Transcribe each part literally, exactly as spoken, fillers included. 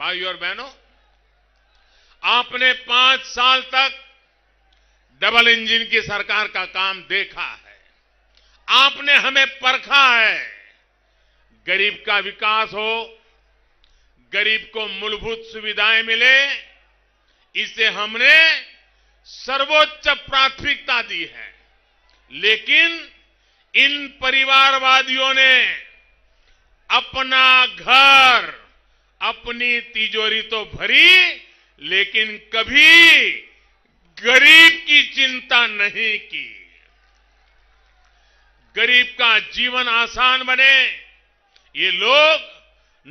भाइयों और बहनों, आपने पांच साल तक डबल इंजन की सरकार का काम देखा है, आपने हमें परखा है। गरीब का विकास हो, गरीब को मूलभूत सुविधाएं मिले, इसे हमने सर्वोच्च प्राथमिकता दी है। लेकिन इन परिवारवादियों ने अपना घर, अपनी तिजोरी तो भरी, लेकिन कभी गरीब की चिंता नहीं की। गरीब का जीवन आसान बने, ये लोग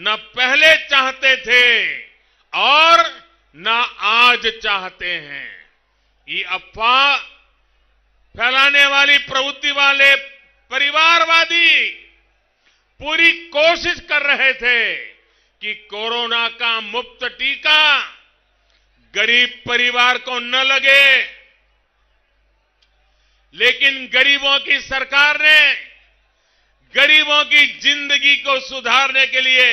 न पहले चाहते थे और न आज चाहते हैं। ये अफवाह फैलाने वाली प्रवृत्ति वाले परिवारवादी पूरी कोशिश कर रहे थे कि कोरोना का मुफ्त टीका गरीब परिवार को न लगे, लेकिन गरीबों की सरकार ने गरीबों की जिंदगी को सुधारने के लिए,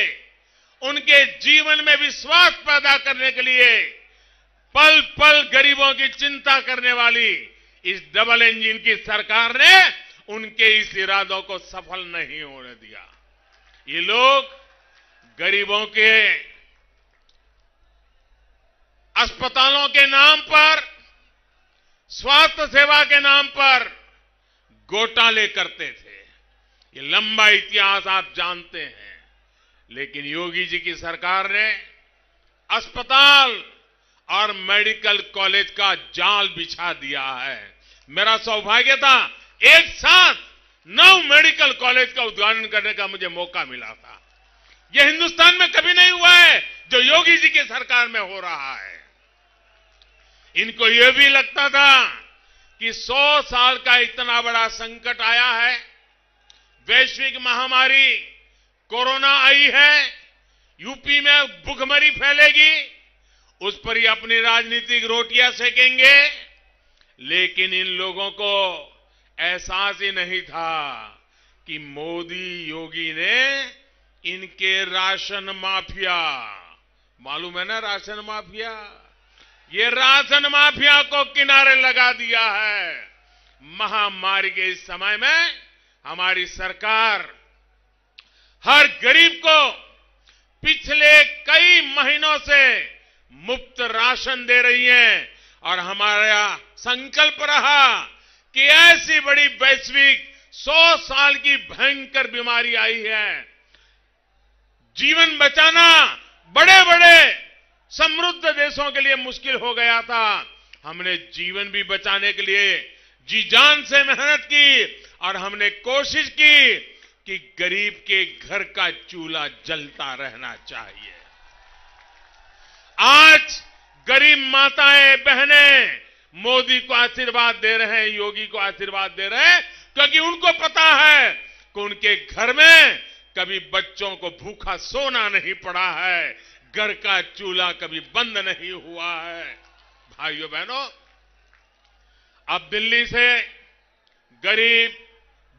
उनके जीवन में विश्वास पैदा करने के लिए पल पल गरीबों की चिंता करने वाली इस डबल इंजन की सरकार ने उनके इस इरादों को सफल नहीं होने दिया। ये लोग गरीबों के अस्पतालों के नाम पर, स्वास्थ्य सेवा के नाम पर घोटाले करते थे। ये लंबा इतिहास आप जानते हैं। लेकिन योगी जी की सरकार ने अस्पताल और मेडिकल कॉलेज का जाल बिछा दिया है। मेरा सौभाग्य था, एक साथ नौ मेडिकल कॉलेज का उद्घाटन करने का मुझे मौका मिला था। यह हिंदुस्तान में कभी नहीं हुआ है जो योगी जी की सरकार में हो रहा है। इनको यह भी लगता था कि सौ साल का इतना बड़ा संकट आया है, वैश्विक महामारी कोरोना आई है, यूपी में भुखमरी फैलेगी, उस पर ही अपनी राजनीतिक रोटियां सेकेंगे। लेकिन इन लोगों को एहसास ही नहीं था कि मोदी योगी ने इनके राशन माफिया, मालूम है ना राशन माफिया, ये राशन माफिया को किनारे लगा दिया है। महामारी के इस समय में हमारी सरकार हर गरीब को पिछले कई महीनों से मुफ्त राशन दे रही है। और हमारा संकल्प रहा कि ऐसी बड़ी वैश्विक सौ साल की भयंकर बीमारी आई है, जीवन बचाना बड़े बड़े समृद्ध देशों के लिए मुश्किल हो गया था। हमने जीवन भी बचाने के लिए जी जान से मेहनत की और हमने कोशिश की कि गरीब के घर का चूल्हा जलता रहना चाहिए। आज गरीब माताएं बहनें मोदी को आशीर्वाद दे रहे हैं, योगी को आशीर्वाद दे रहे हैं, क्योंकि उनको पता है कि उनके घर में कभी बच्चों को भूखा सोना नहीं पड़ा है, घर का चूल्हा कभी बंद नहीं हुआ है। भाइयों बहनों, अब दिल्ली से गरीब,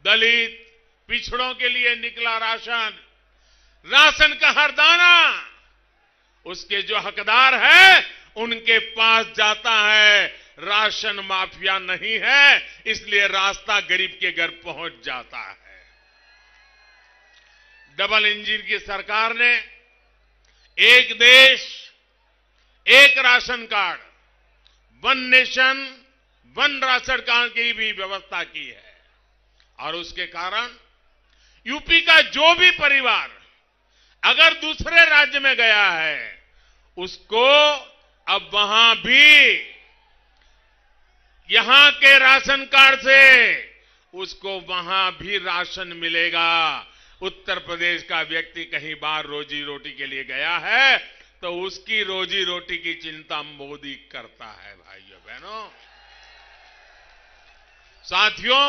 दलित, पिछड़ों के लिए निकला राशन, राशन का हर दाना उसके जो हकदार है उनके पास जाता है। राशन माफिया नहीं है, इसलिए रास्ता गरीब के घर पहुंच जाता है। डबल इंजन की सरकार ने एक देश एक ration card, one nation one ration card की भी व्यवस्था की है। और उसके कारण यूपी का जो भी परिवार अगर दूसरे राज्य में गया है, उसको अब वहां भी यहां के राशन कार्ड से उसको वहां भी राशन मिलेगा। उत्तर प्रदेश का व्यक्ति कहीं बाहर रोजी रोटी के लिए गया है तो उसकी रोजी रोटी की चिंता मोदी करता है। भाइयों बहनों, साथियों,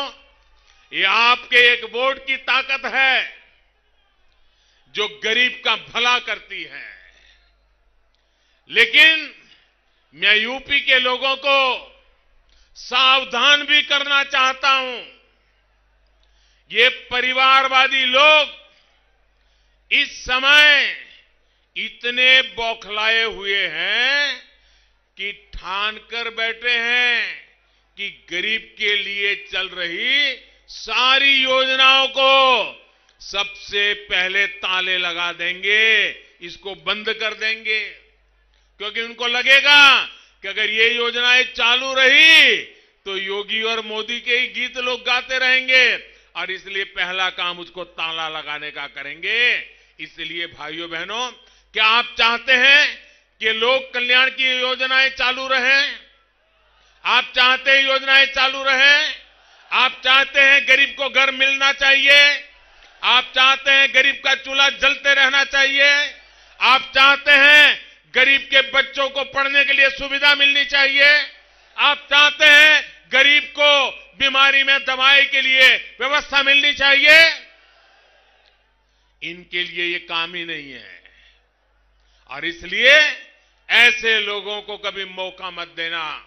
ये आपके एक वोट की ताकत है जो गरीब का भला करती है। लेकिन मैं यूपी के लोगों को सावधान भी करना चाहता हूं। ये परिवारवादी लोग इस समय इतने बौखलाए हुए हैं कि ठान कर बैठे हैं कि गरीब के लिए चल रही सारी योजनाओं को सबसे पहले ताले लगा देंगे, इसको बंद कर देंगे, क्योंकि उनको लगेगा कि अगर ये योजनाएं चालू रही तो योगी और मोदी के ही गीत लोग गाते रहेंगे और इसलिए पहला काम उसको ताला लगाने का करेंगे। इसलिए भाइयों बहनों, क्या आप चाहते हैं कि लोक कल्याण की योजनाएं चालू रहें? आप चाहते हैं योजनाएं चालू रहें? आप चाहते हैं गरीब को घर मिलना चाहिए? आप चाहते हैं गरीब का चूल्हा जलते रहना चाहिए? आप चाहते हैं गरीब के बच्चों को पढ़ने के लिए सुविधा मिलनी चाहिए? आप चाहते हैं गरीब को बीमारी में दवाई के लिए व्यवस्था मिलनी चाहिए? इनके लिए ये काम ही नहीं है और इसलिए ऐसे लोगों को कभी मौका मत देना।